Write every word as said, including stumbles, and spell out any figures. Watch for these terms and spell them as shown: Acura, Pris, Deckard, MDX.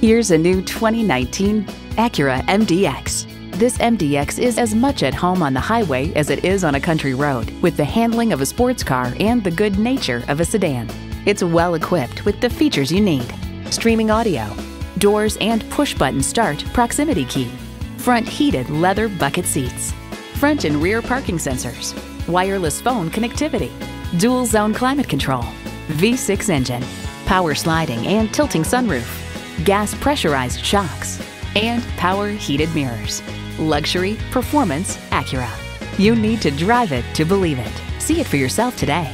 Here's a new twenty nineteen Acura M D X. This M D X is as much at home on the highway as it is on a country road, with the handling of a sports car and the good nature of a sedan. It's well equipped with the features you need: streaming audio, doors and push-button start proximity key, front heated leather bucket seats, front and rear parking sensors, wireless phone connectivity, dual zone climate control, V six engine, power sliding and tilting sunroof, gas pressurized shocks, and power heated mirrors. Luxury, performance, Acura. You need to drive it to believe it. See it for yourself today.